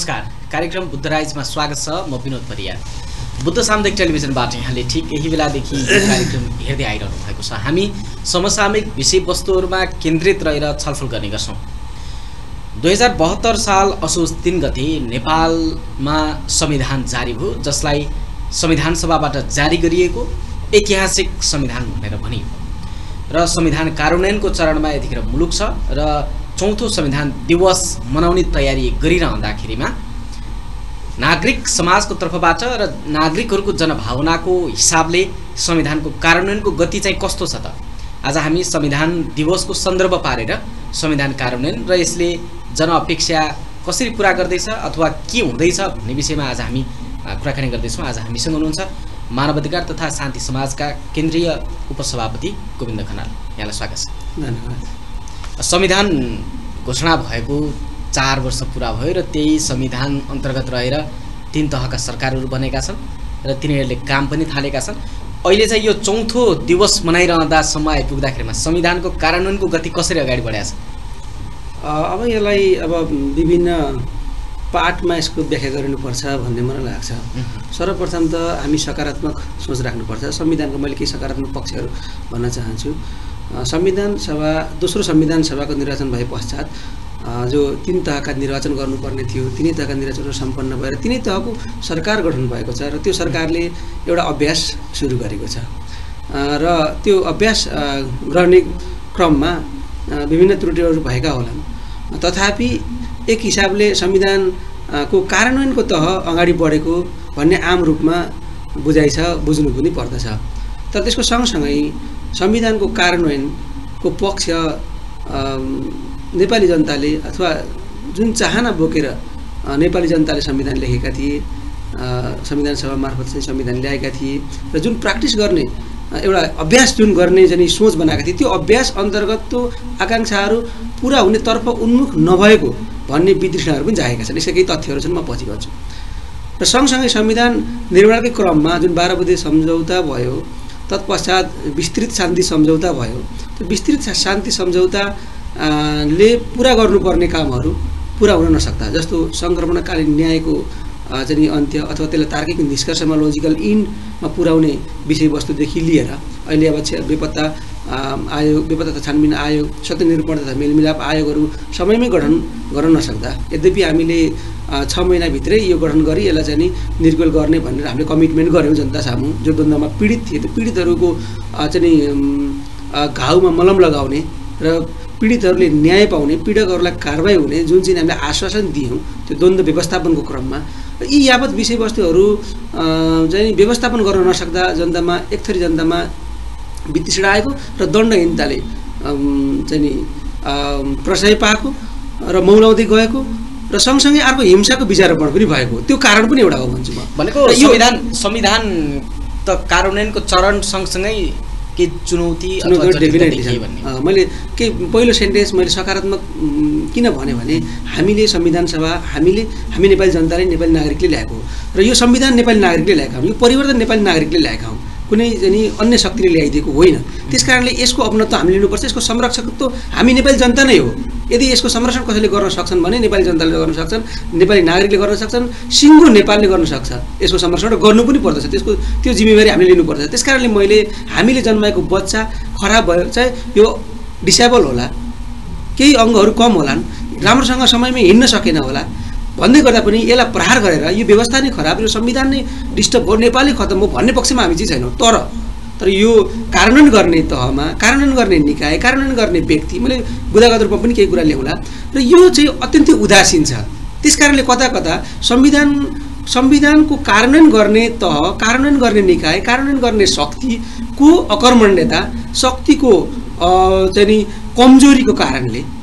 नमस्कार, कार्यक्रम बुद्ध राइजमा स्वागत छ। म बिनोद परियार, बुद्ध सामुदायिक टेलिभिजनबाट यहाँले ठिक यही बेलादेखि कार्यक्रम हेर्दै आइरहनु भएको छ। हामी समसामयिक विषयवस्तुहरूमा केन्द्रित रहेर छलफल गर्ने गर्छौँ। 2072 साल असोज 3 गते नेपालमा संविधान जारी भयो, जसलाई संविधान सभाबाट जारी गरिएको ऐतिहासिक संविधान भनेर भनियो र संविधान कार्यान्वयनको चरणमा यतिखेर मुलुक छ र चौथो संविधान दिवस मनाउने तयारी गरिरहँदाखेरिमा नागरिक समाजको तर्फबाट र नागरिकहरूको जनभावनाको हिसाबले संविधानको कार्यान्वयनको गति चाहिँ कस्तो छ त? आज हामी संविधान दिवसको सन्दर्भ पारेर संविधान कार्यान्वयन र यसले जनअपेक्षा कसरी पूरा गर्दैछ अथवा के हुँदैछ भन्ने विषयमा आज हामी कुराकानी गर्दैछौँ। आज हामीसँग हुनुहुन्छ मानवाधिकार तथा शान्ति समाजका केन्द्रीय उपसभापति गोविन्द खनाल, यहाँलाई स्वागत छ। धन्यवाद। संविधान घोषणा भएको 4 वर्ष पूरा भयो र त्यही संविधान अन्तर्गत रहेर 3 तहका सरकारहरू बनेका छन् र तिनीहरूले काम पनि थालेका छन्। अहिले चाहिँ यो चौथो दिवस मनाइरहँदासम्म आइपुग्दाखेरिमा संविधानको कार्यान्वयनको गति कसरी अगाडि बढ्या छ? अब यसलाई विभिन्न पार्टमा यसको व्याख्या गर्नुपर्छ भन्ने मलाई लाग्छ। सर्वप्रथम त हामी सकारात्मक सोच राख्नुपर्छ। संविधानको मैले केही सकारात्मक पक्षहरू भन्न चाहन्छु। संविधान सभा, दोस्रो संविधान सभाको निर्वाचन भए पश्चात जो 3 तहका निर्वाचन गर्नुपर्ने थियो, तिनै तहका निर्वाचनहरू सम्पन्न भएर तिनै तहको सरकार गठन भएको छ र त्यो सरकारले एउटा अभ्यास सुरु गरेको छ र त्यो अभ्यास गर्ने क्रममा विभिन्न त्रुटिहरू भएका होलान्, तथापि एक हिसाबले संविधानको कार्यान्वयनको तह अगाडि बढेको भन्ने आम रूपमा बुझाइ छ, बुझ्नु पनि पर्दछ। तर त्यसको सँगसँगै संविधानको कार्यान्वयनको पक्ष नेपाली जनताले अथवा जुन चाहना बोकेर नेपाली जनताले संविधान लेखेका थिए, संविधान सभा मार्फत चाहिँ संविधान ल्याएका थिए र जुन प्र्याक्टिस गर्ने एउटा अभ्यास जुन गर्ने चाहिँ सोच बनाएका थिए, त्यो अभ्यास अन्तर्गत त्यो आकाङ्क्षाहरू पुरा हुनेतर्फ उन्मुख नभएको भन्ने वितृष्णाहरू पनि जागेका छन्। यसका केही तथ्यहरू छन्, म पछि भन्छु। र सँगसँगै संविधान निर्माणकै क्रममा जुन 12 बुँदे सम्झौता भयो, तत्पश्चात विस्तृत शान्ति सम्झौता भयो। त्यो विस्तृत शान्ति सम्झौता ले पूरा गर्नुपर्ने कामहरू पूरा हुन नसक्दा, जस्तो सङ्क्रमणकालीन न्यायको चाहिँ अन्त्य अथवा त्यसलाई तार्किक निष्कर्षमा लोजिकल इन्डमा पुर्याउने विषयवस्तुदेखि लिएर अहिले अब बेपत्ता आयोग, बेपत्ता तथा छानबिन आयोग, सत्यनिरूपण तथा मेलमिलाप आयोगहरू समयमै गठन गर्न नसक्दा, यद्यपि हामीले 6 महिनाभित्रै यो गठन गरी यसलाई चाहिँ निर्गुल गर्ने भनेर हामीले कमिटमेन्ट गऱ्यौँ जनता सामु। जो द्वन्द्वमा पीडित थिए, त्यो पीडितहरूको चाहिँ घाउमा मलम लगाउने र पीडितहरूले न्याय पाउने, पीडकहरूलाई कारबाही हुने जुन चाहिँ हामीले आश्वासन दियौँ त्यो द्वन्द्व व्यवस्थापनको क्रममा यी यावत विषयवस्तुहरू चाहिँ व्यवस्थापन गर्न नसक्दा जनतामा एक थरी जनतामा वितृष्णा आएको र दण्डहीनताले चाहिँ प्रशय पाएको र मौलाउँदै गएको र सँगसँगै अर्को हिंसाको विचारोपण पनि भएको, त्यो कारण पनि एउटा हो भन्छु म। भनेको संविधान त कार्यान्वयनको चरण सँगसँगै के चुनौती मैले के पहिलो सेन्टेन्स मैले सकारात्मक किन भने हामीले संविधान सभा हामी नेपाली जनताले, नेपाली नागरिकले ल्याएको हो र यो संविधान नेपाली नागरिकले ल्याएका हौँ, यो परिवर्तन नेपाली नागरिकले ल्याएका हौँ, कुनै चाहिँ अन्य शक्तिले ल्याइदिएको होइन। त्यसकारणले यसको अपनत्व हामीले लिनुपर्छ। यसको संरक्षकत्व हामी नेपाली जनता नै हो। यदि यसको संरक्षण कसैले गर्न सक्छन् भने नेपाली जनताले गर्न सक्छन्, नेपाली नागरिकले गर्न सक्छन्, सिङ्गो नेपालले गर्न सक्छ। यसको संरक्षण गर्नु पनि पर्दछ, त्यसको त्यो जिम्मेवारी हामीले लिनुपर्छ। त्यसकारणले हामीले जन्माएको बच्चा खराब भयो चाहिँ यो डिसेबल होला, केही अङ्गहरू कम होलान्, राम्रोसँग समयमै हिँड्न सकेन होला भन्दै गर्दा पनि यसलाई प्रहार गरेर यो व्यवस्था नै खराब, यो संविधान नै डिस्टर्ब हो, नेपालै खत्तम हो भन्ने पक्षमा हामी चाहिँ छैनौँ। तर यो कार्यान्वयन गर्ने तहमा, कार्यान्वयन गर्ने निकाय, कार्यान्वयन गर्ने व्यक्ति, मैले बुदागत रूपमा पनि केही कुरा ल्याउँला र यो चाहिँ अत्यन्तै उदासीन छ। त्यसकारणले कता कता संविधानको कार्यान्वयन गर्ने तह, कार्यान्वयन गर्ने निकाय, कार्यान्वयन गर्ने शक्तिको अकर्मण्यता, शक्तिको चाहिँ कमजोरीको कारणले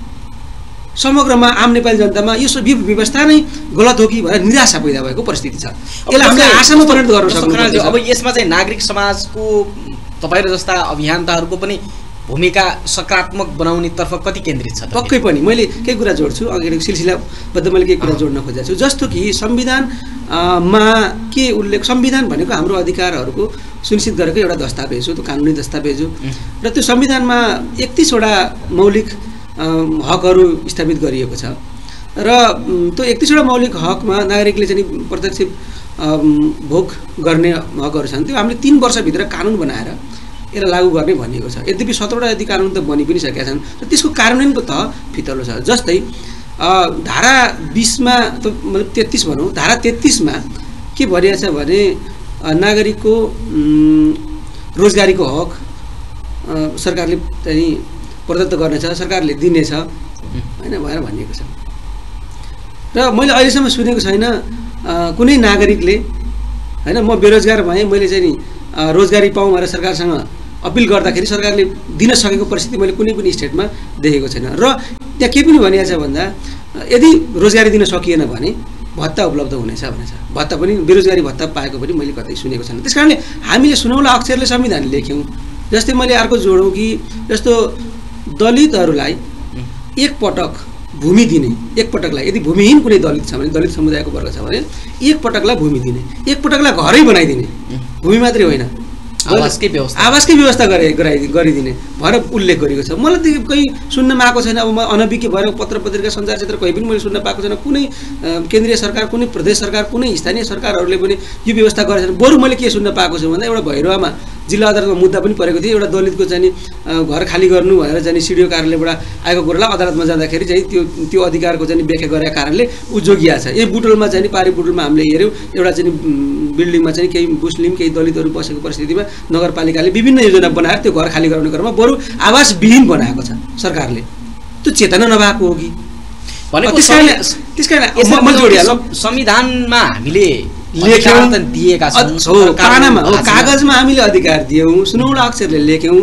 समग्रमा आम नेपाली जनतामा यो व्यवस्था नै गलत हो कि भनेर निराशा पैदा भएको परिस्थिति छ। यसलाई हामीले आशामा परिणत गर्न सक्छौँ। अब यसमा चाहिँ नागरिक समाजको तपाईहरु जस्ता अभियन्ताहरूको पनि भूमिका सकारात्मक बनाउनेतर्फ कति केन्द्रित छ? पक्कै पनि मैले केही कुरा जोड्छु, अगाडिको सिलसिलाबद्ध मैले केही कुरा जोड्न खोजेको छु। जस्तो कि संविधानमा के उल्लेख, संविधान भनेको हाम्रो अधिकारहरूको सुनिश्चित गरेको एउटा दस्तावेज हो, त्यो कानुनी दस्तावेज हो र त्यो संविधानमा 31 वटा मौलिक हकहरू स्थापित गरिएको छ र र त्यो 31 वटा मौलिक हकमा नागरिकले चाहिँ प्रत्यक्ष भोग गर्ने हकहरु छन्। त्यो हामीले 3 वर्षभित्र कानुन बनाएर यसलाई लागू गर्ने भनिएको छ। यद्यपि 17 वटा यदि कानुन त बनि पनि सकेका छन् तर त्यसको कार्यान्वयनको त फितलो छ। जस्तै धारा 20 मा त मतलब 33 भनौं, धारा 33 मा के भनिएको छ भने नागरिकको रोजगारीको हक सरकारले चाहिँ प्रदत्त गर्नेछ, सरकारले दिनेछ हैन भनेर भनिएको छ। र मैले अहिलेसम्म सुनेको छैन कुनै नागरिकले हैन म बेरोजगार भए मैले चाहिँ रोजगारी पाऊँ भनेर सरकारसँग अपिल गर्दाखेरि सरकारले दिन सकेको परिस्थिति मैले कुनै पनि स्टेटमा देखेको छैन। र त्यहाँ के पनि भनिएको छ भन्दा यदि रोजगारी दिन सकिएन भने भत्ता उपलब्ध हुनेछ भनेछ। भत्ता पनि बेरोजगारी भत्ता पाएको पनि मैले कतै सुनेको छैन। त्यसकारणले हामीले सुनौला अक्षरले संविधान लेख्यौं। जस्तै मैले अर्को जोडौं कि जस्तो दलितहरूलाई एक पटक भूमि दिने, एक पटकलाई यदि भूमिहीन कुनै दलित छ भने दलित समुदायको वर्ग छ भने एक पटकलाई भूमि दिने, एक पटकलाई घरै बनाइदिने, भूमि मात्रै होइन आवासकै व्यवस्था गरिदिने भनेर उल्लेख गरिएको छ। मलाई त्यो कहीँ सुन्नमा आएको छैन। अब म अनभिज्ञ भएर पत्र पत्रिका सञ्चार क्षेत्र कहीँ पनि मैले सुन्न पाएको छैन। कुनै केन्द्रीय सरकार, कुनै प्रदेश सरकार, कुनै स्थानीय सरकारहरूले पनि यो व्यवस्था गरेछन्। बरु मैले के सुन्न पाएको छु भन्दा एउटा भैरवामा जिल्ला अदालतमा मुद्दा पनि परेको थियो, एउटा दलितको चाहिँ घर खाली गर्नु भनेर चाहिँ सिडिओ कार्यालयबाट आएको कुरालाई अदालतमा जाँदाखेरि चाहिँ त्यो अधिकारको चाहिँ व्याख्या गरेका कारणले उजोगिया छ। यही बुटोलमा चाहिँ पारी बुटोलमा हामीले हेऱ्यौँ एउटा चाहिँ बिल्डिङमा चाहिँ केही मुस्लिम केही दलितहरू बसेको परिस्थितिमा नगरपालिकाले विभिन्न योजना बनाएर त्यो घर खाली गराउने क्रममा बरु आवासविहीन बनाएको छ सरकारले। त्यो चेतना नभएको हो कि भनेको संविधानमा हामीले कागजमा हामीले अधिकार दियौं, सुनौला अक्षरले लेख्यौं।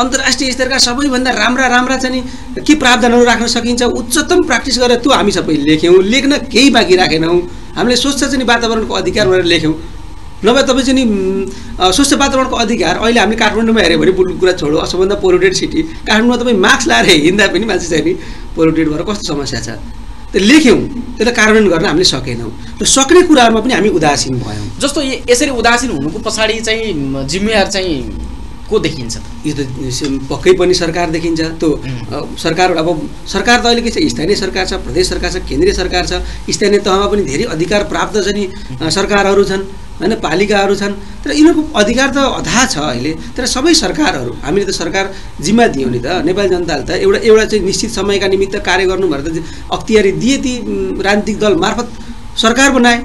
अन्तर्राष्ट्रिय स्तरका सबैभन्दा राम्रा राम्रा चाहिँ के प्रावधानहरू राख्न सकिन्छ उच्चतम प्र्याक्टिस गरेर त्यो हामी सबै लेख्यौं। लेख्न केही बाँकी राखेनौं। हामीले स्वच्छ चाहिँ वातावरणको अधिकार भनेर लेख्यौं। नभए तपाईँ चाहिँ स्वच्छ वातावरणको अधिकार अहिले हामीले काठमाडौँमा हेऱ्यो भने बुलबुल कुरा छोडो, सबभन्दा पोल्युटेड सिटी काठमाडौँमा तपाईँ मास्क लाएर हिँड्दा पनि मान्छे चाहिँ नि पोल्युटेड भएर कस्तो समस्या छ। त्यो लेख्यौँ, त्यसलाई कार्यान्वयन गर्न हामीले सकेनौँ। त्यो सक्ने कुराहरूमा पनि हामी उदासीन भयौँ। जस्तो यसरी उदासीन हुनुको पछाडि चाहिँ जिम्मेवार चाहिँ को देखिन्छ? यो त पक्कै पनि सरकार देखिन्छ। त्यो सरकार, अब सरकार त अहिले के छ, स्थानीय सरकार छ, प्रदेश सरकार छ, केन्द्रीय सरकार छ। स्थानीय तहमा पनि धेरै अधिकार प्राप्त चाहिँ सरकारहरू छन् हैन, पालिकाहरू छन्। तर यिनीहरूको अधिकार त अधा छ अहिले। तर सबै सरकारहरू हामीले त सरकार जिम्मा दियौँ नि त। नेपाली जनताले त एउटा चाहिँ निश्चित समयका निमित्त कार्य गर्नु भनेर त अख्तियारी दिए, ती राजनीतिक दल मार्फत सरकार बनाए।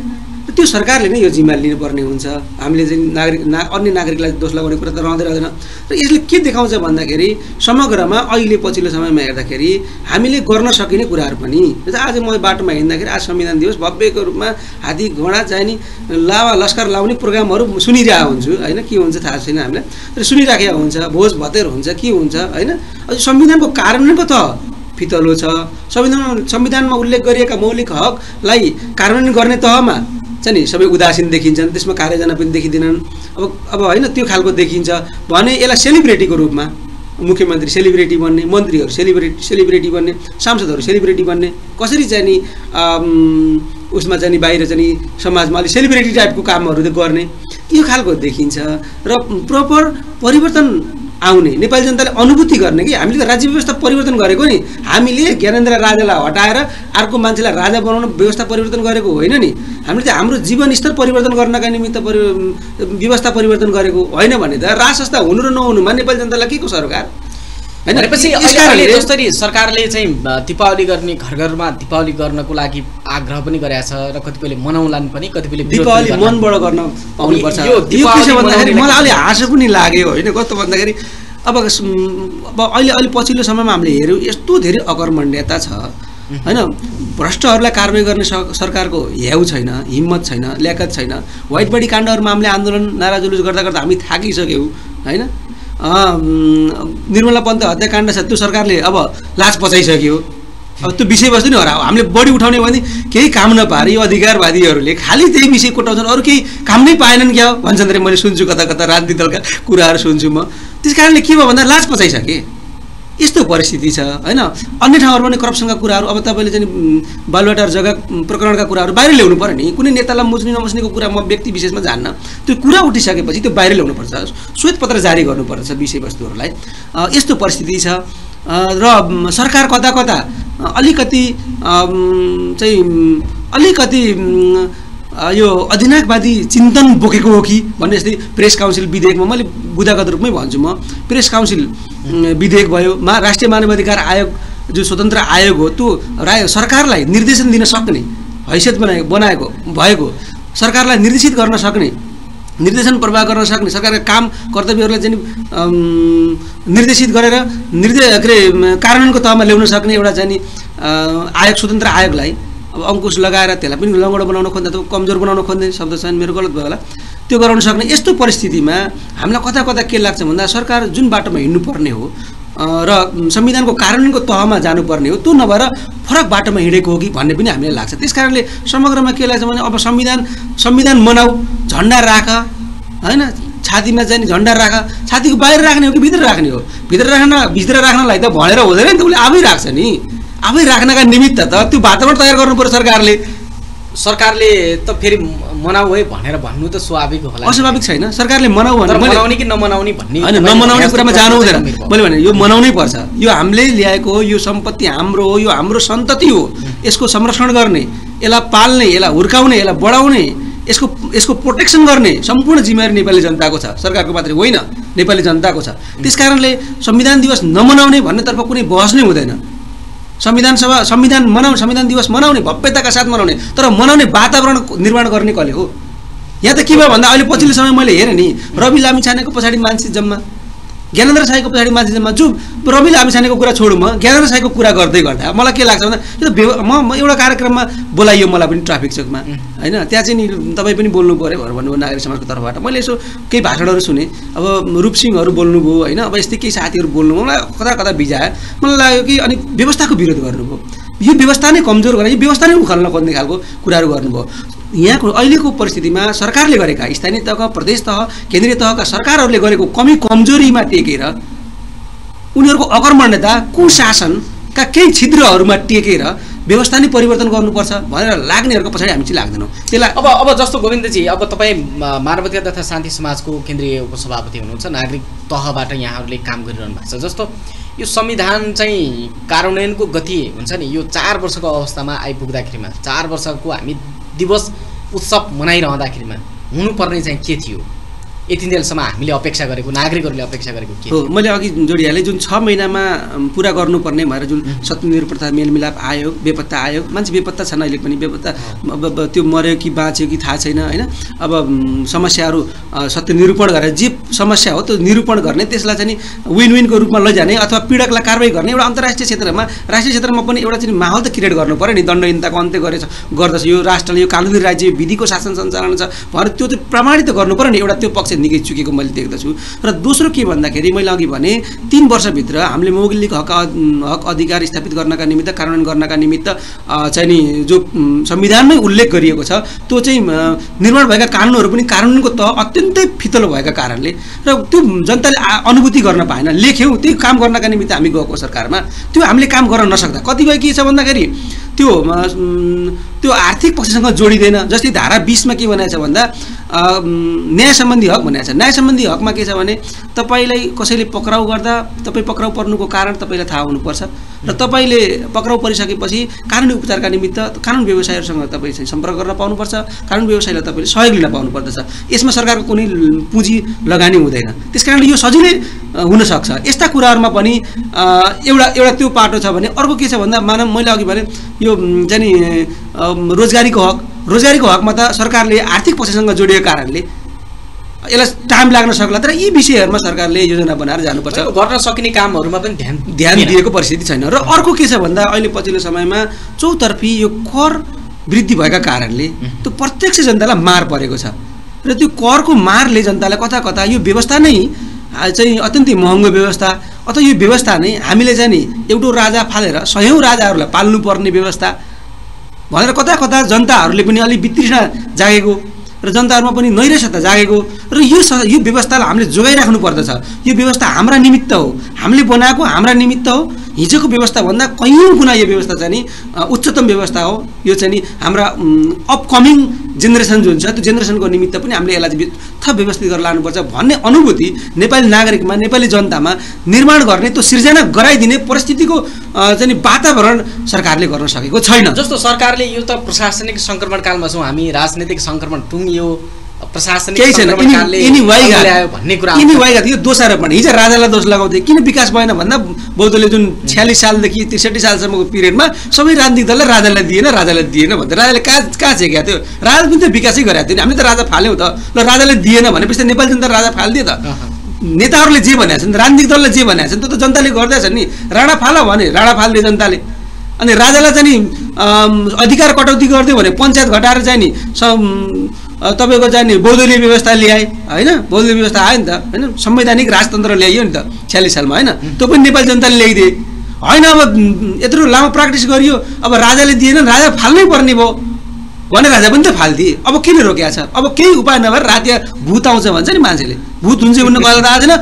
त्यो सरकारले नै यो जिम्मा लिनुपर्ने हुन्छ। हामीले चाहिँ अन्य नागरिकलाई दोष लगाउने कुरा त रहँदै रहँदैन। र यसले के देखाउँछ भन्दाखेरि समग्रमा अहिले पछिल्लो समयमा हेर्दाखेरि हामीले गर्न सकिने कुराहरू पनि आज म बाटोमा हिँड्दाखेरि आज संविधान दिवस भव्यको रूपमा हात्ती घोडा चाहिँ लावा लस्कर लाउने प्रोग्रामहरू सुनिरहेको हुन्छु हैन। के हुन्छ थाहा छैन हामीलाई, तर सुनिराखेको हुन्छ। भोज भतेर हुन्छ, के हुन्छ हैन। अझै संविधानको कार्यान्वयनको त फितलो छ। संविधानमा उल्लेख गरिएका मौलिक हकलाई कार्यान्वयन गर्ने तहमा चाहिँ सबै उदासीन देखिन्छन्, त्यसमा कार्यजना पनि देखिँदैनन्। अब हैन त्यो खालको देखिन्छ भने यसलाई सेलिब्रेटीको रूपमा मुख्यमन्त्री सेलिब्रेटी बन्ने, मन्त्रीहरू सेलिब्रेटी बन्ने, सांसदहरू सेलिब्रेटी बन्ने, कसरी चाहिँ नि उसमा चाहिँ नि बाहिर चाहिँ नि समाजमा अलि सेलिब्रेटी टाइपको कामहरू गर्ने त्यो खालको देखिन्छ। र प्रपर परिवर्तन आउने नेपाली जनताले अनुभूति गर्ने कि हामीले त राज्य व्यवस्था परिवर्तन गरेको नि, हामीले ज्ञानेन्द्र राजालाई हटाएर अर्को मान्छेलाई राजा बनाउन व्यवस्था परिवर्तन गरेको होइन नि। हामीले त हाम्रो जीवनस्तर परिवर्तन गर्नका निमित्त व्यवस्था परिवर्तन गरेको होइन भने त राज संस्था हुनु र नहुनुमा नेपाली जनतालाई के को सरकार हैन। त्यसकारणले जसरी सरकारले चाहिँ दीपावली गर्ने, घर घरमा दीपावली गर्नको लागि आग्रह पनि गरेका छ र कतिपयले मनाउलान् पनि, कतिपयले दीपावली मनबाट गर्न पाउनु पर्छ। यो के भन्दाखेरि मलाई अलि हाँसो पनि लाग्यो हैन। कस्तो भन्दाखेरि अब अहिले अलि पछिल्लो समयमा हामीले हेर्यौँ यस्तो धेरै अकर्मण्यता छ हैन। भ्रष्टहरूलाई कारबाही गर्ने सरकारको ह्याउ छैन, हिम्मत छैन, ल्याकत छैन। व्हाइट बडी काण्डहरूमा हामीले आन्दोलन नारा जुलुस गर्दा गर्दा हामी थाकिसक्यौँ हैन। निर्मला पन्त हत्याकाण्ड छ, त्यो सरकारले अब लाज पचाइसक्यो। अब त्यो विषयवस्तु नै हो। हामीले बढी उठाउने भने केही काम नपारे यो अधिकारवादीहरूले खालि त्यही विषय कोटाउँछन्, अरू केही काम नै पाएनन् क्या भन्छन् रे। मैले सुन्छु कता कता राजनीतिक दलका कुराहरू सुन्छु म। त्यसकारणले के भयो भन्दा लाज पचाइसके यस्तो परिस्थिति छ हैन। अन्य ठाउँहरूमा पनि करप्सनका कुराहरू, अब तपाईँले चाहिँ बालुवाटार जग्गा प्रकरणका कुराहरू बाहिर ल्याउनु पर्यो नि। कुनै नेतालाई मुस्ने नमुस्नेको कुरा म व्यक्ति विशेषमा जान्न, त्यो कुरा उठिसकेपछि त्यो बाहिर ल्याउनुपर्छ, श्वेतपत्र जारी गर्नुपर्छ विषयवस्तुहरूलाई। यस्तो परिस्थिति छ। र सरकार कता कता अलिकति चाहिँ अलिकति यो अधिनायकवादी चिन्तन बोकेको हो कि भन्ने जस्तै प्रेस काउन्सिल विधेयकमा मैले बुदागत रुपमै भन्छु म प्रेस काउन्सिल विधेयक भयो राष्ट्रिय मानवाधिकार आयोग जो स्वतन्त्र आयोग हो त्यो राय सरकारलाई निर्देशन दिन सक्ने हैसियत बनाएको भएको सरकारलाई निर्देशित गर्न सक्ने निर्देशन प्रवाह गर्न सक्ने सरकारका काम कर्तव्यहरूलाई चाहिँ निर्देशित गरेर कार्यान्वयनको तहमा ल्याउन सक्ने एउटा चाहिँ आयोग स्वतन्त्र आयोगलाई अब अंकुश लगाएर त्यसलाई पनि लङ्गडो बनाउन खोज्दा त कमजोर बनाउन खोज्ने शब्द चाहिँ मेरो गलत भयो होला त्यो गराउन सक्ने। यस्तो परिस्थितिमा हामीलाई कता कता के लाग्छ भन्दा सरकार जुन बाटोमा हिँड्नु पर्ने हो र संविधानको कार्यान्वयनको तहमा जानुपर्ने हो त्यो नभएर फरक बाटोमा हिँडेको हो कि भन्ने पनि हामीलाई लाग्छ। त्यसकारणले समग्रमा के लाग्छ भने अब संविधान मनाऊ झण्डा राख हैन छातीमा चाहिँ झण्डा राख छातीको बाहिर राख्ने हो कि भित्र राख्ने हो भित्र राख्नलाई त भनेर हुँदैन नि त उसले आफै राख्छ नि आफै राख्नका निमित्त त त्यो वातावरण तयार गर्नुपर्छ सरकारले त फेरि मनाऊ है भनेर भन्नु त स्वाभाविक होला अस्वाभाविक छैन सरकारले मनाऊ भनेर मनाउने कि नमनाउने भन्ने हैन नमनाउने कुरामा जानु हुँदैन मैले भने यो मनाउनै पर्छ यो हामीले ल्याएको हो यो सम्पत्ति हाम्रो हो यो हाम्रो सन्तति हो यसको संरक्षण गर्ने यसलाई पाल्ने यसलाई हुर्काउने यसलाई बढाउने यसको यसको प्रोटेक्सन गर्ने सम्पूर्ण जिम्मेवारी नेपाली जनताको छ सरकारको मात्रै होइन नेपाली जनताको छ। त्यसकारणले संविधान दिवस नमनाउने भन्नेतर्फ कुनै बहस नै हुँदैन संविधान सभा संविधान दिवस मनाउने भव्यताका साथ मनाउने तर मनाउने वातावरण निर्माण गर्ने कसले हो यहाँ त के भयो भन्दा अहिले पछिल्लो समय मैले हेरेँ नि रवि लामिछानेको पछाडि मान्छे जम्मा ज्ञानेन्द्र शाहीको पछाडि मान्छे जम्मा जो रवि लामिछानेको कुरा छोडौँ म ज्ञानेन्द्र शाहीको कुरा गर्दै गर्दा मलाई के लाग्छ भन्दा यो म एउटा कार्यक्रममा बोलाइयो मलाई पनि ट्राफिक चोकमा हैन त्यहाँ चाहिँ नि तपाई पनि बोल्नु पर्यो भनेर भन्नुभयो नागरिक समाजको तर्फबाट मैले यसो केही भाषणहरू सुने अब रूपसिंहहरु बोल्नुभयो हैन अब यस्तै केही साथीहरु बोल्नुभयो मलाई कता कता बिझायो मलाई लाग्यो कि अनि व्यवस्थाको विरोध गर्नुभयो यो व्यवस्था नै कमजोर गर्ने यो व्यवस्था नै उखाल्न खोज्ने खालको कुराहरु गर्नुभयो। यहाँको अहिलेको परिस्थितिमा सरकारले गरेका स्थानीय तह प्रदेश तह केन्द्रीय तहका सरकारहरूले गरेको कमी कमजोरीमा टेकेर उनीहरूको अकर्मण्यता कुशासनका केही छिद्रहरूमा टेकेर व्यवस्था नै परिवर्तन गर्नुपर्छ भनेर लाग्नेहरूको पछाडि हामी चाहिँ लाग्दैनौँ। त्यसलाई अब जस्तो गोविन्दजी अब तपाईँ मानवाधिकार तथा शान्ति समाजको केन्द्रीय उपसभापति हुनुहुन्छ नागरिक तहबाट यहाँहरूले काम गरिरहनु भएको छ जस्तो यो संविधान चाहिँ कार्यान्वयनको गति हुन्छ नि यो 4 वर्षको अवस्थामा आइपुग्दाखेरिमा 4 वर्षको हामी दिवस उत्सव मनाइरहँदाखेरिमा हुनुपर्ने चाहिँ के थियो यतिन्जेलसम्म हामीले अपेक्षा गरेको नागरिकहरूले अपेक्षा गरेको के हो मैले अघि जोडिहालेँ जुन 6 महिनामा पुरा गर्नुपर्ने भनेर जुन सत्यनिरपेक्षता मेलमिलाप आयोग बेपत्ता आयोग मान्छे बेपत्ता छन् अहिले पनि बेपत्ता त्यो मर्यो कि बाँच्यो कि थाहा छैन हैन अब समस्याहरू सत्य निरूपण गरेर जे समस्या हो त्यो निरूपण गर्ने त्यसलाई चाहिँ विन विनको रूपमा लैजाने अथवा पीडकलाई कारबाही गर्ने एउटा राष्ट्रिय क्षेत्रमा पनि एउटा चाहिँ माहौल त क्रिएट गर्नु पर्यो नि दण्डहीनताको अन्त्य गर्दछ यो राष्ट्रले यो कानुनी राज्य विधिको शासन सञ्चालन छ भनेर त्यो चाहिँ प्रमाणित गर्नु पर्यो नि एउटा त्यो पक्ष निकै चुकेको मैले देख्दछु। र दोस्रो के भन्दाखेरि मैले अघि भने 3 वर्षभित्र हामीले मौलिक हक अधिकार स्थापित गर्नका निमित्त कार्यान्वयन गर्नका निमित्त चाहिँ नि जो संविधानमै उल्लेख गरिएको छ त्यो चाहिँ निर्माण भएका कानुनहरू पनि कार्यान्वयनको तह अत्यन्तै फितलो भएका कारणले र त्यो जनताले अनुभूति गर्न पाएन लेख्यौँ त्यही काम गर्नका निमित्त हामी गएको सरकारमा त्यो हामीले काम गर्न नसक्दा कतिपय के छ भन्दाखेरि त्यो आर्थिक पक्षसँग जोडिँदैन जस्तै धारा 20मा के भनेको छ भन्दा न्याय सम्बन्धी हक भनेको छ न्याय सम्बन्धी हकमा के छ भने तपाईलाई कसैले पक्राउ गर्दा तपाईँ पक्राउ पर्नुको कारण तपाईँलाई थाहा हुनुपर्छ र तपाईँले पक्राउ परिसकेपछि कानुनी उपचारका निमित्त कानुन व्यवसायीहरूसँग तपाईँ चाहिँ सम्पर्क गर्न पाउनुपर्छ कानुन व्यवसायीलाई तपाईँले सहयोग लिन पाउनुपर्दछ यसमा सरकारको कुनै पुँजी लगानी हुँदैन त्यसकारणले यो सजिलै हुनसक्छ। यस्ता कुराहरूमा पनि एउटा त्यो पाटो छ भने अर्को के छ भन्दा मानव मैले अघि भने यो चाहिँ नि रोजगारीको हकमा त सरकारले आर्थिक पक्षसँग जोडिएको कारणले यसलाई टाइम लाग्न सक्ला तर यी विषयहरूमा सरकारले योजना बनाएर जानुपर्छ गर्न सकिने कामहरूमा पनि ध्यान दिएको परिस्थिति छैन। र अर्को के छ भन्दा अहिले पछिल्लो समयमा चौतर्फी यो कर वृद्धि भएका कारणले त्यो प्रत्यक्ष जनतालाई मार परेको छ र त्यो करको मारले जनतालाई कता कता यो व्यवस्था नै चाहिँ अत्यन्तै महँगो व्यवस्था अथवा यो व्यवस्था नै हामीले चाहिँ नि एउटो राजा फालेर 100 राजाहरूलाई पाल्नुपर्ने व्यवस्था भनेर कता कता जनताहरूले पनि अलिक वितृष्णा जागेको र जनताहरूमा पनि नैराश्यता जागेको र यो व्यवस्थालाई हामीले जोगाइराख्नु पर्दछ। यो व्यवस्था हाम्रा निमित्त हो हामीले बनाएको हाम्रा निमित्त हो हिजोको व्यवस्थाभन्दा कयौँ गुणा यो व्यवस्था चाहिँ नि उच्चतम व्यवस्था हो यो चाहिँ नि हाम्रा अपकमिङ जेनेरेसन जो हुन्छ त्यो जेनेरेसनको निमित्त पनि हामीले यसलाई थप व्यवस्थित गरेर लानुपर्छ भन्ने अनुभूति नेपाली नागरिकमा नेपाली जनतामा निर्माण गर्ने त्यो सिर्जना गराइदिने परिस्थितिको चाहिँ वातावरण सरकारले गर्न सकेको छैन। जस्तो सरकारले यो त प्रशासनिक संक्रमण कालमा छौं हामी, राजनीतिक संक्रमण टुङ्गियो, प्रशासनिक संक्रमण कालले भन्ने कुरा यिनी वाइगात यो दोषारोपण हिजो राजालाई दोष लगाउँथे किन विकास भएन भन्दा बौद्धले जुन 46 सालदेखि 63 सालसम्मको पिरियडमा सबै राजनीतिक दलले राजालाई दिएन भन्थे, राजाले कहाँ छेकेको थियो, राजा पनि त विकासै गरेको थिएन, हामीले त राजा फाल्यौँ त, ल राजाले दिएन भनेपछि नेपाली जनता राजा फाल्दिए त, नेताहरूले जे भनेका छन् राजनीतिक दलले जे भनेका छन् त्यो त जनताले गर्दैछ नि, राणा फाल भने राणा फाल्दिए जनताले, अनि राजालाई चाहिँ अधिकार कटौती गरिदियो भने पञ्चायत घटाएर चाहिँ नि तपाईको चाहिँ नि बौद्धलीय व्यवस्था ल्याए हैन, बौद्धलीय व्यवस्था आयो नि त हैन, संवैधानिक राजतन्त्र ल्याइयो नि त 46 सालमा हैन, त्यो पनि नेपाली जनताले ल्याइदिए हैन। अब यत्रो लामो प्र्याक्टिस गरियो, अब राजाले दिएन, राजा फाल्नै पर्ने भयो भनेर राजा पनि त फाल्दिए, अब किन रोकेको छ? अब केही उपाय नभएर रातिया भूत आउँछ भन्छ नि मान्छेले, भूत हुन्छ भन्ने गल्ला त आएन,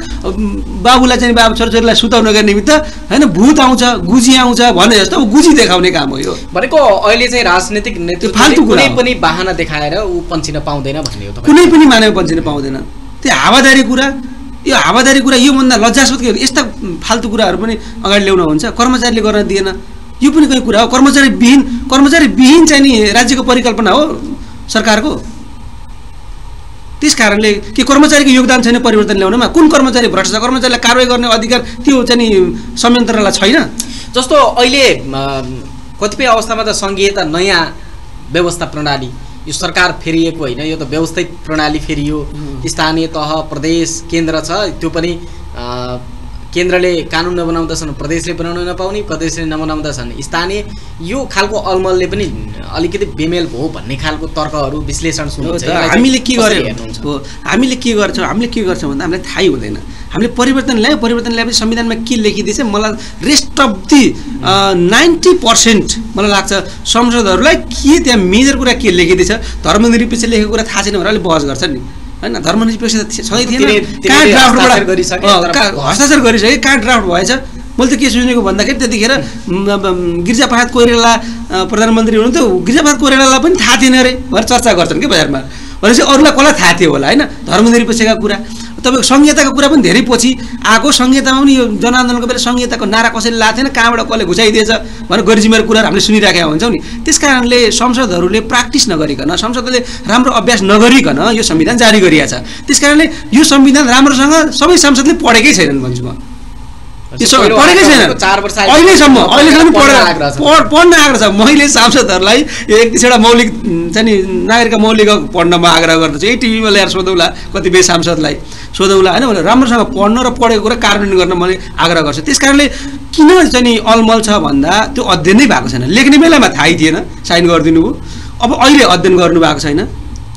बाबुलाई चाहिँ बाबु छोरीलाई सुताउन गर्ने निमित्त हैन भूत आउँछ गुजी आउँछ भने जस्तो गुजी देखाउने काम हो यो भनेको। अहिले चाहिँ राजनीतिक नेतृत्वले कुनै पनि बहाना देखाएर उ पन्छिन पाउँदैन भन्ने हो, कुनै पनि मानव पन्छिन पाउँदैन, त्यो हावादारी कुरा, यो हावादारी कुरा योभन्दा लज्जास्पद के हो? यस्ता फाल्तु कुराहरू पनि अगाडि ल्याउन हुन्छ। कर्मचारीले गर्न दिएन यो पनि कुनै कुरा हो, कर्मचारी विहीन चाहिँ नि राज्यको परिकल्पना हो सरकारको, त्यस कारणले कि कर्मचारीको योगदान छैन परिवर्तन ल्याउनमा, कुन कर्मचारी भ्रष्ट छ, कर्मचारीलाई कारवाही गर्ने अधिकार त्यो चाहिँ नि संयन्त्रलाई छैन। जस्तो अहिले कतिपय अवस्थामा त संघीयता नयाँ व्यवस्था प्रणाली, यो सरकार फेरिएको होइन, यो त व्यवस्थित प्रणाली फेरियो, स्थानीय तह प्रदेश केन्द्र छ, त्यो पनि केन्द्रले कानुन नबनाउँदछन्, प्रदेशले बनाउन नपाउने, प्रदेशले नबनाउँदछन् स्थानीय, यो खालको अलमलले पनि अलिकति बेमेल भयो भन्ने खालको तर्कहरू विश्लेषण सुनिन्छ। हामीले के गर्छौँ भन्दा हामीलाई थाहै हुँदैन, हामीले परिवर्तन ल्याएपछि संविधानमा के लेखिदिएछ, मलाई रेस्ट अफ दि 90% मलाई लाग्छ संसदहरूलाई के त्यहाँ मेजर कुरा के लेखिदिएछ, धर्मनिरपेक्ष लेखेको कुरा थाहा छैन भनेर अलिक बहस गर्छ नि हैन, धर्मनिरपेक्ष सधैँ थिएन, कहाँ ड्राफ्टबाट हस्ताक्षर गरिसके, कहाँ ड्राफ्ट भएछ? मैले त के सोचेको भन्दाखेरि त्यतिखेर गिरिजाप्रसाद कोइराला प्रधानमन्त्री हुनुहुन्थ्यो, गिरिजाप्रसाद कोइरालालाई पनि थाहा थिएन अरे भनेर चर्चा गर्छन् कि बजारमा, भनेपछि अरूलाई कसलाई थाहा थियो होला हैन? धर्मनिरपेक्षका कुरा, तपाईँको संहिताको कुरा पनि धेरै पछि आएको, संहितामा पनि यो जनआन्दोलनको बेला संहिताको नारा कसैले लाएको थिएन, कहाँबाट कसले घुसाइदिएछ भनेर गरिजिमेर कुराहरू हामीले सुनिराखेका हुन्छौँ नि। त्यस कारणले संसदहरूले प्र्याक्टिस नगरिकन, संसदले राम्रो अभ्यास नगरिकन यो संविधान जारी गरिएको छ, त्यस कारणले यो संविधान राम्रोसँग सबै सांसदले पढेकै छैनन् भन्छु म, पढेकै छैन, अहिलेसम्म पढ्न आग्रह छ। मैले सांसदहरूलाई 31 मौलिक चाहिँ नागरिकका मौलिक हक पढ्नमा आग्रह गर्दछु, यही टिभीमा ल्याएर सोधौँला, कतिपय सांसदलाई सोधौँला हैन, भनेर राम्रोसँग पढ्न र पढेको कुरा कार्यान्वयन गर्न मैले आग्रह गर्छु। त्यस कारणले किन चाहिँ नि अलमल छ भन्दा त्यो अध्ययनै भएको छैन, लेख्ने बेलामा थाहै थिएन, साइन गरिदिनु हो, अब अहिले अध्ययन गर्नुभएको छैन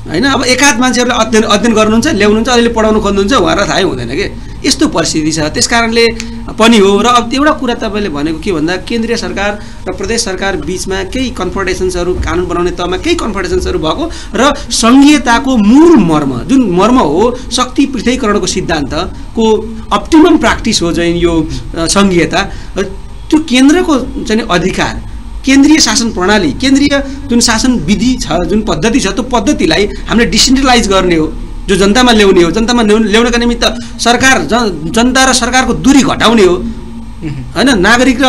हैन, अब एकाध मान्छेहरूले अध्ययन गर्नुहुन्छ, ल्याउनुहुन्छ, अहिले पढाउनु खोज्नुहुन्छ, उहाँलाई थाहै हुँदैन के यस्तो परिस्थिति छ। त्यस कारणले पनि हो। र अब एउटा कुरा तपाईँले भनेको के भन्दा केन्द्रीय सरकार र प्रदेश सरकार बीचमा केही कन्फर्टेसन्सहरू, कानुन बनाउने तहमा केही कन्फर्टेसन्सहरू भएको र संघीयताको मूल मर्म जुन मर्म हो, शक्ति पृथकीकरणको सिद्धान्तको अप्टिमम प्र्याक्टिस हो चाहिँ यो संघीयता, त्यो केन्द्रको चाहिँ अधिकार, केन्द्रीय शासन प्रणाली, केन्द्रीय जुन शासन विधि छ, जुन पद्धति छ, त्यो पद्धतिलाई हामीले डिसेन्ट्रलाइज गर्ने हो, जो जनतामा ल्याउने हो, जनतामा ल्याउनका निमित्त सरकार जनता र सरकारको दूरी घटाउने हो हैन, नागरिक र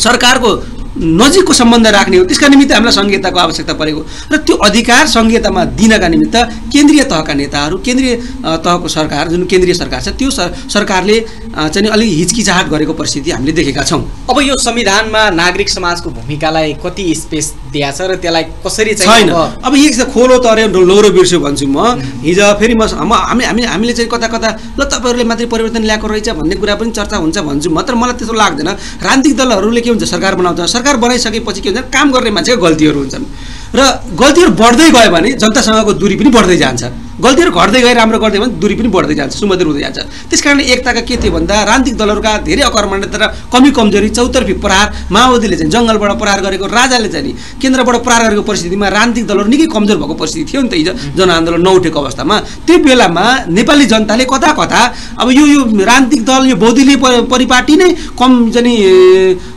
सरकारको नजिकको सम्बन्ध राख्ने हो, त्यसका निमित्त हामीलाई संघीयताको आवश्यकता परेको र त्यो अधिकार संघीयतामा दिनका निमित्त केन्द्रीय तहका नेताहरू, केन्द्रीय तहको सरकार जुन केन्द्रीय सरकार छ त्यो सरकारले चाहिँ अलिक हिचकिचाहट गरेको परिस्थिति हामीले देखेका छौँ। अब यो संविधानमा नागरिक समाजको भूमिकालाई कति स्पेस दिया छ र त्यसलाई कसरी छैन? अब यो खोलो तर्यो लौरो बिर्स्यो भन्छु म। हिजो फेरि हामीले चाहिँ कता ल तपाईँहरूले मात्रै परिवर्तन ल्याएको रहेछ भन्ने कुरा पनि चर्चा हुन्छ भन्छु म, तर मलाई त्यस्तो लाग्दैन। राजनीतिक दलहरूले के हुन्छ, सरकार बनाउँछ, सरकार बनाइसकेपछि के हुन्छ, काम गर्ने मान्छेको गल्तीहरू हुन्छन् र गल्तीहरू बढ्दै गयो भने जनतासँगको दूरी पनि बढ्दै जान्छ, गल्तीहरू घट्दै गए राम्रो गर्दै भने दूरी पनि बढ्दै जान्छ, सुमधुर हुँदै जान्छ। त्यस कारणले एकताका के थियो भन्दा राजनीतिक दलहरूका धेरै अकर्मण्यता र कमी कमजोरी, चौतर्फी प्रहार, माओवादीले चाहिँ जङ्गलबाट प्रहार गरेको, राजाले चाहिँ केन्द्रबाट प्रहार गरेको परिस्थितिमा राजनीतिक दलहरू निकै कमजोर भएको परिस्थिति थियो नि त हिजो जनआन्दोलन नउठेको अवस्थामा। त्यो बेलामा नेपाली जनताले कता अब यो राजनीतिक दल, यो बौद्धलीय परिपाटी नै कम जाने,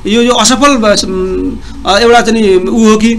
यो असफल एउटा चाहिँ उ हो कि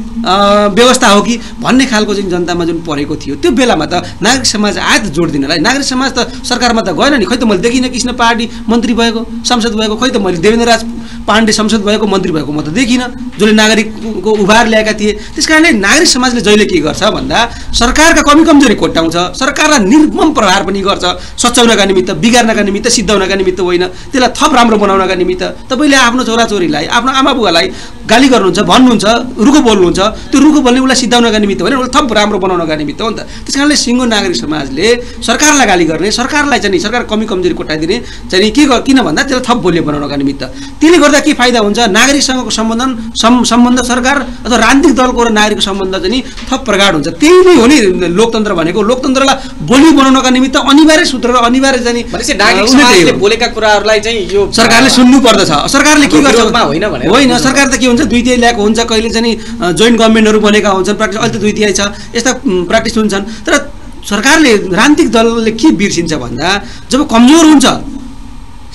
व्यवस्था हो कि भन्ने खालको चाहिँ जनतामा जुन परेको थियो त्यो बेलामा त नागरिक समाज आयो त जोड दिनलाई। नागरिक समाज त सरकारमा त गएन नि, खै त मैले देखिनँ कृष्ण पार्टी मन्त्री भएको सांसद भएको, खै त मैले देवेन्द्र राज पाण्डे सांसद भएको मन्त्री भएको म त देखिनँ जसले नागरिकको उभार ल्याएका थिए। त्यस कारणले नागरिक समाजले जहिले के गर्छ भन्दा सरकारका कमी कमजोरी कोट्याउँछ, सरकारलाई निर्मम प्रहार पनि गर्छ, सच्याउनका निमित्त, बिगार्नका निमित्त, सिद्धाउनका निमित्त होइन, त्यसलाई थप राम्रो बनाउनका निमित्त। तपाईँले आफ्नो छोराछोरीलाई आफ्नो आमाबुवालाई गाली गर्नुहुन्छ, भन्नुहुन्छ, रुखो बोल्नुहुन्छ, त्यो रुखो बोल्ने उसलाई सिद्धाउनका निमित्त होइन, उसलाई थप राम्रो बनाउनका निमित्त हो नि त। त्यस कारणले सिङ्गो नागरिक समाजले सरकारलाई गाली गर्ने, सरकारलाई चाहिँ सरकार कमी कमजोरी कोट्याइदिने चाहिँ के किन भन्दा त्यसलाई थप बोल्ने बनाउनका निमित्त। त्यसले गर्दा के फाइदा हुन्छ, नागरिकसँगको सम्बन्ध सरकार अथवा राजनीतिक दलको र नागरिकको सम्बन्ध चाहिँ थप प्रगाढ हुन्छ। त्यही नै हो नि लोकतन्त्र भनेको, लोकतन्त्रलाई बलियो बनाउनका निमित्त अनिवार्य सूत्र र अनिवार्य चाहिँ नागरिक समाजले बोलेका कुराहरूलाई चाहिँ यो सरकारले सुन्नु पर्दछ। सरकारले के गर्छ होइन, सरकार त के हुन्छ दुई तिहाई ल्याएको हुन्छ, कहिले चाहिँ जोइन्ट गभर्मेन्टहरू बनेका हुन्छन्, प्र्याक्टिस अहिले त दुई तिहाई छ, यस्ता प्र्याक्टिस हुन्छन्। तर सरकारले राजनीतिक दलले के बिर्सिन्छ भन्दा जब कमजोर हुन्छ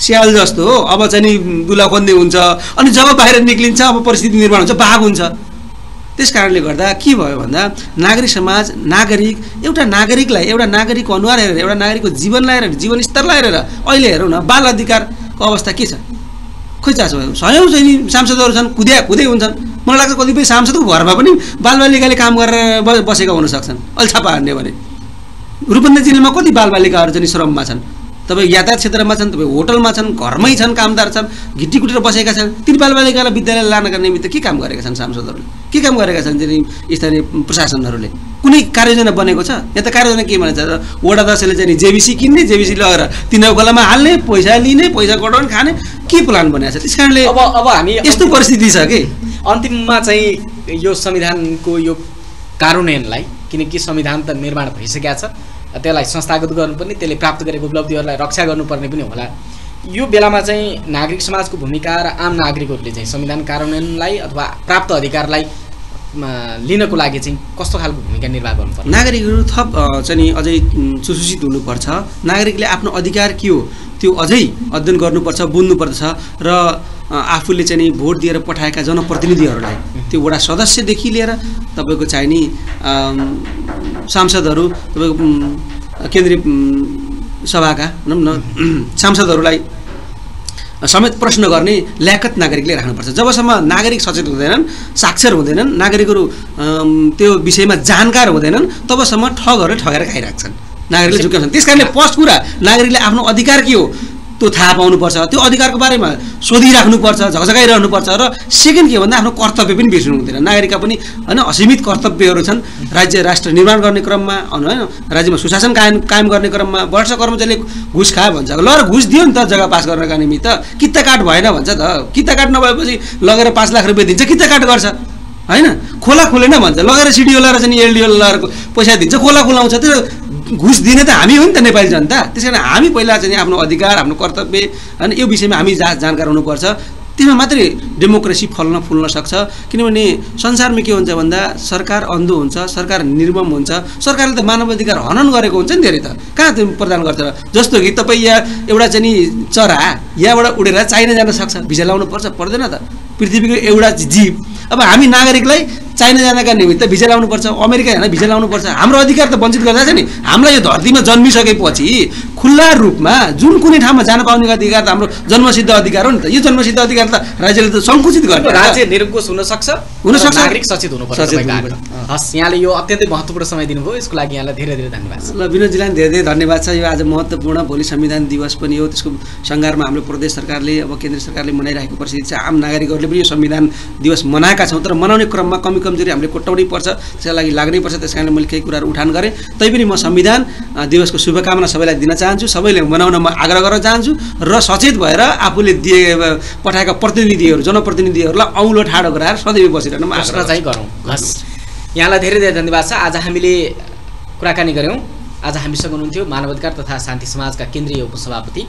स्याल जस्तो हो, अब चाहिँ नि दुला खोज्दै हुन्छ, अनि जब बाहिर निक्लिन्छ अब परिस्थिति निर्माण हुन्छ, बाघ हुन्छ। त्यस कारणले गर्दा के भयो भन्दा नागरिक समाज नागरिक एउटा नागरिकलाई एउटा नागरिकको अनुहार हेरेर एउटा नागरिकको जीवनलाई हेरेर जीवनस्तरलाई हेरेर अहिले हेरौँ न बाल अधिकारको अवस्था के छ, खोइ चासो सयौँ चाहिँ सांसदहरू छन् कुदै हुन्छन्। मलाई लाग्छ कतिपय सांसदको घरमा पनि बालबालिकाले काम गरेर बसेका हुनसक्छन्। अहिले छापा हान्ने भने रूपन्देही जिल्लामा कति बालबालिकाहरू चाहिँ श्रममा छन्, तपाईँ यातायात क्षेत्रमा छन्, तपाईँ होटलमा छन्, घरमै छन्, कामदार छन्, घिटी कुटेर बसेका छन्। ती बालबालिकालाई विद्यालय लानका निमित्त के काम गरेका छन् सांसदहरूले, के काम गरेका छन् चाहिँ स्थानीय प्रशासनहरूले, कुनै कार्ययोजना बनेको छ? यहाँ त कार्ययोजना के भनेको छ, वडा दसले चाहिँ जेबिसी किन्ने, जेबिसी लगेर तिनीहरूको खोलामा हाल्ने, पैसा लिने, पैसा गडाउन खाने, के प्लान बनाएको छ? त्यस कारणले अब हामी यस्तो परिस्थिति छ कि अन्तिममा चाहिँ यो संविधानको यो कार्यान्वयनलाई, किनकि संविधान त निर्माण भइसकेको छ, त्यसलाई संस्थागत गर्नुपर्ने, त्यसले प्राप्त गरेको उपलब्धिहरूलाई रक्षा गर्नुपर्ने पनि होला। यो बेलामा चाहिँ नागरिक समाजको भूमिका र आम नागरिकहरूले चाहिँ संविधान कार्यान्वयनलाई अथवा प्राप्त अधिकारलाई लिनको लागि चाहिँ कस्तो खालको भूमिका निर्वाह गर्नुपर्छ? नागरिकहरू थप चाहिँ अझै सुसूचित हुनुपर्छ। नागरिकले आफ्नो अधिकार के हो त्यो अझै अध्ययन गर्नुपर्छ, बुझ्नुपर्छ र आफूले चाहिँ भोट दिएर पठाएका जनप्रतिनिधिहरूलाई, त्यो वडा सदस्यदेखि लिएर तपाईँको चाहिने सांसदहरू, तपाईँको केन्द्रीय सभाका सांसदहरूलाई समेत प्रश्न गर्ने ल्याकत नागरिकले राख्नुपर्छ। जबसम्म नागरिक सचेत हुँदैनन्, साक्षर हुँदैनन्, नागरिकहरू त्यो विषयमा जानकार हुँदैनन्, तबसम्म ठगहरू ठगेर खाइराख्छन्, नागरिकले झुक्याउँछन्। त्यस कारणले फर्स्ट कुरा नागरिकले आफ्नो अधिकार के हो त्यो थाहा पाउनुपर्छ, त्यो अधिकारको बारेमा सोधिराख्नुपर्छ, झकझकाइरहनुपर्छ। र सेकेन्ड के भन्दा आफ्नो कर्तव्य पनि बिर्सनु हुँदैन। नागरिकका पनि होइन असीमित कर्तव्यहरू छन्, राज्य राष्ट्र निर्माण गर्ने क्रममा होइन, राज्यमा सुशासन कायम गर्ने क्रममा। वर्ष कर्मचारीले घुस खायो भन्छ, ल र घुस दियो नि त जग्गा पास गर्नका निमित्त, कित्ता काट भएन भन्छ त, कित्ता काट नभएपछि लगेर 5 लाख रुपियाँ दिन्छ, कित्ता काट गर्छ होइन। खोला खोलेन भन्छ, लगेर सिडिओ लगाएर चाहिँ एलडिओ लगाएर पैसा दिन्छ, खोला खुलाउँछ। त्यो घुस दिने त हामी हो नि त नेपाली जनता। त्यस कारण हामी पहिला चाहिँ आफ्नो अधिकार, आफ्नो कर्तव्य होइन यो विषयमा हामी जानकार हुनुपर्छ। त्यसमा मात्रै डेमोक्रेसी फुल्न सक्छ। किनभने संसारमा के हुन्छ भन्दा सरकार अन्धो हुन्छ, सरकार निर्मम हुन्छ, सरकारले त मानवाधिकार हनन गरेको हुन्छ नि धेरै, त कहाँ त्यो प्रदान गर्छ र? जस्तो कि तपाईँ यहाँ एउटा चाहिँ चरा यहाँबाट उडेर चाइना जान सक्छ, भिजा लाउनु पर्दैन त? पृथ्वीको एउटा जीव, अब हामी नागरिकलाई चाइना जानका निमित्त भिजा लाउनुपर्छ, अमेरिका हेर्न भिजा लाउनुपर्छ? हाम्रो अधिकार त वञ्चित गर्दा छ नि। हामीलाई यो धरतीमा जन्मिसकेपछि खुल्ला रूपमा जुन कुनै ठाउँमा जान पाउने अधिकार त हाम्रो जन्मसिद्ध अधिकार हो नि त। यो जन्मसिद्ध अधिकार त राज्यले त सङ्कुचित गर्छ, राज्य निरङ्कुश हुनसक्छ। नागरिक सचेत हुनुपर्छ। हस्, यहाँले यो अत्यन्तै महत्त्वपूर्ण समय दिनुभयो, यसको लागि यहाँलाई धेरै धेरै धन्यवाद छ। ल विनोदजीलाई धेरै धेरै धन्यवाद छ। यो आज महत्त्वपूर्ण, भोलि संविधान दिवस पनि हो, त्यसको सङ्घारमा हाम्रो प्रदेश सरकारले अब केन्द्र सरकारले मनाइरहेको परिस्थिति छ। आम नागरिकहरूले पनि यो संविधान दिवस मनाएका छौँ, तर मनाउने क्रममा कमी कमजोरी हामीले कोट्याउनै पर्छ, त्यसका लागि लाग्नै पर्छ। त्यस कारणले मैले केही कुराहरू उठान गरेँ। तैपनि म संविधान दिवसको शुभकामना सबैलाई दिन चाहन्छु, सबैले मनाउन म आग्रह गर्न चाहन्छु र सचेत भएर आफूले दिए पठाएका प्रतिनिधिहरू, जनप्रतिनिधिहरूलाई औँलो ठाडो गराएर सदैव बसिरहनु म आग्रह चाहिँ गरौँ। हस्, यहाँलाई धेरै धेरै धन्यवाद छ। आज हामीले कुराकानी गऱ्यौँ। आज हामीसँग हुनुहुन्थ्यो मानवाधिकार तथा शान्ति समाजका केन्द्रीय उपसभापति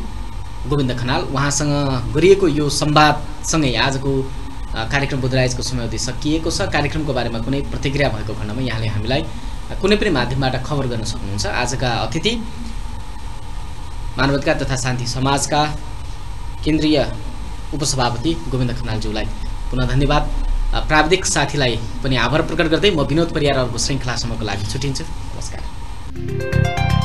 गोविन्द खनाल। उहाँसँग गरिएको यो संवादसँगै आजको कार्यक्रम बुधराजको समयावधि सकिएको छ। कार्यक्रमको बारेमा कुनै प्रतिक्रिया भएको खण्डमा यहाँले हामीलाई कुनै पनि माध्यमबाट खबर गर्न सक्नुहुन्छ। आजका अतिथि मानवाधिकार तथा शान्ति समाजका केन्द्रीय उपसभापति गोविन्द खनालज्यूलाई पुनः धन्यवाद। प्राविधिक साथीलाई पनि आभार प्रकट गर्दै म विनोद परियार अर्को श्रृंखलासम्मको लागि छुटिन्छु। नमस्कार।